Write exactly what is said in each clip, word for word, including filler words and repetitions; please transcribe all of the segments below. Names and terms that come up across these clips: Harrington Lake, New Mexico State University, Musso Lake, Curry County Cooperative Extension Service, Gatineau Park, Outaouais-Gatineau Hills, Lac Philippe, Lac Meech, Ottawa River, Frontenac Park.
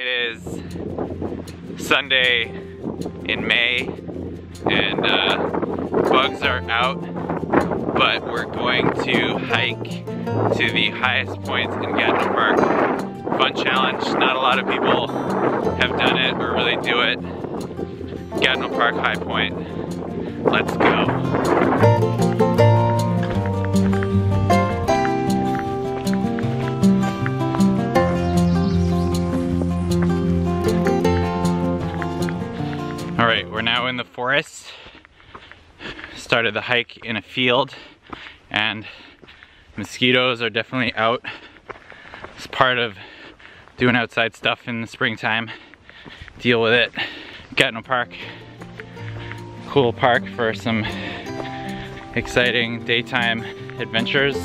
It is Sunday in May and uh, bugs are out, but we're going to hike to the highest points in Gatineau Park. Fun challenge. Not a lot of people have done it or really do it. Gatineau Park High Point. Let's go. Alright, we're now in the forest. Started the hike in a field and mosquitoes are definitely out. It's part of doing outside stuff in the springtime. Deal with it. Gatineau Park. Cool park for some exciting daytime adventures.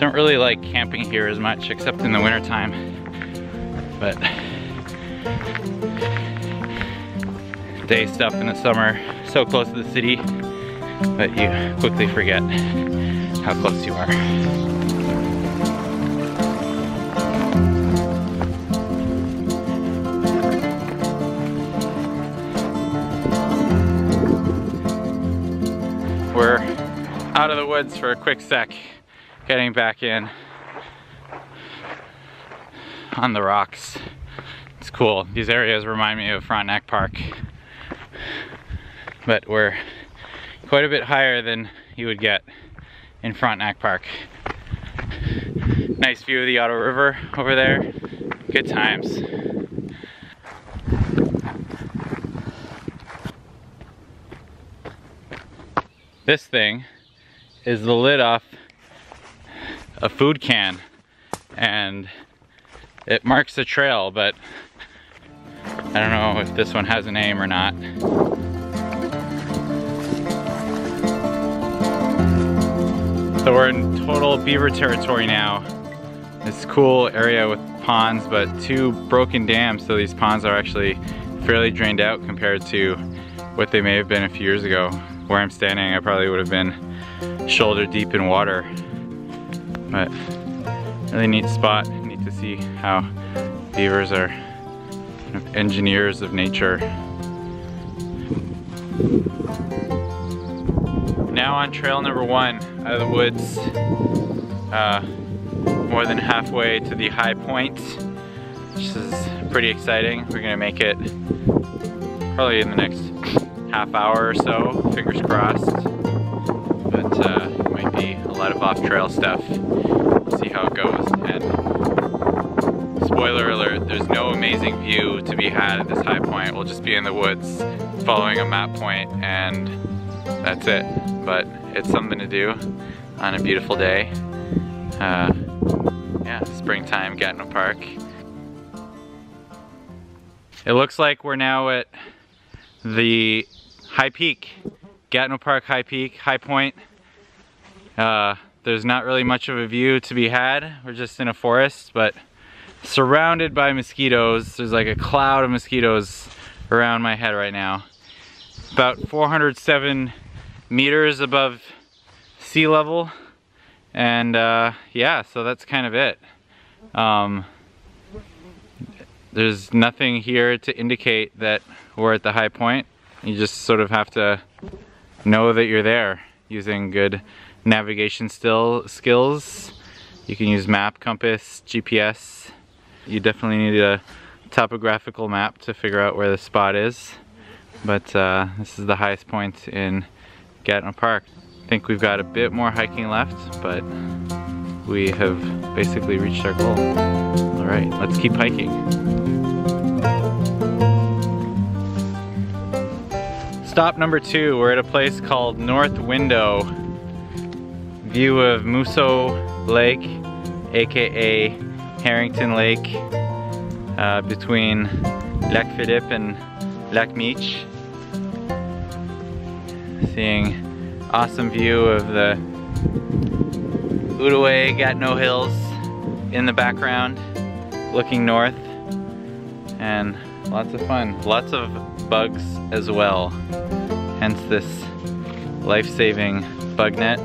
Don't really like camping here as much except in the wintertime. But day stuff in the summer, so close to the city that you quickly forget how close you are. We're out of the woods for a quick sec, getting back in on the rocks. It's cool. These areas remind me of Frontenac Park. But we're quite a bit higher than you would get in Frontenac Park. Nice view of the Ottawa River over there. Good times. This thing is the lid off a food can and it marks the trail, but I don't know if this one has a name or not. So we're in total beaver territory now. This cool area with ponds, but two broken dams, so these ponds are actually fairly drained out compared to what they may have been a few years ago. Where I'm standing, I probably would have been shoulder deep in water. But really neat spot. Neat to see how beavers are kind of engineers of nature. Now on trail number one out of the woods, uh, more than halfway to the high point, which is pretty exciting. We're gonna make it probably in the next half hour or so, fingers crossed, but uh, it might be a lot of off-trail stuff. We'll see how it goes, and spoiler alert, there's no amazing view to be had at this high point. We'll just be in the woods following a map point and that's it. But it's something to do on a beautiful day. Uh, yeah, springtime Gatineau Park. It looks like we're now at the high peak, Gatineau Park High Peak, High Point. Uh, there's not really much of a view to be had. We're just in a forest, but surrounded by mosquitoes. There's like a cloud of mosquitoes around my head right now. About four hundred seven meters above sea level, and uh, yeah, so that's kind of it. Um, there's nothing here to indicate that we're at the high point. You just sort of have to know that you're there using good navigation still skills. You can use map, compass, G P S. You definitely need a topographical map to figure out where the spot is, but uh, this is the highest point in Gatineau Park. I think we've got a bit more hiking left, but we have basically reached our goal. All right, let's keep hiking. Stop number two, we're at a place called North Window. View of Musso Lake, A K A Harrington Lake, uh, between Lac Philippe and Lac Meech. Seeing awesome view of the Outaouais-Gatineau Hills in the background, looking north, and lots of fun. Lots of bugs as well, hence this life-saving bug net.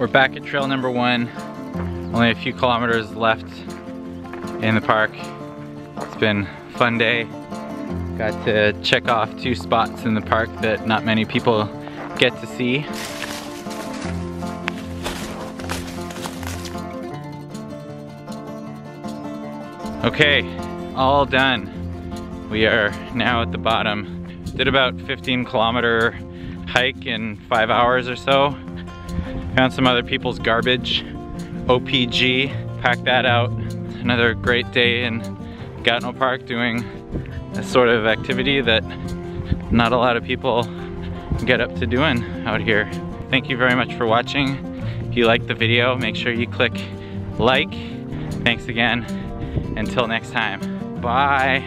We're back at trail number one. Only a few kilometers left in the park. It's been a fun day. Got to check off two spots in the park that not many people get to see. Okay, all done. We are now at the bottom. Did about fifteen kilometer hike in five hours or so. Found some other people's garbage, O P G, packed that out. Another great day in Gatineau Park doing a sort of activity that not a lot of people get up to doing out here. Thank you very much for watching. If you liked the video, make sure you click like. Thanks again. Until next time, bye.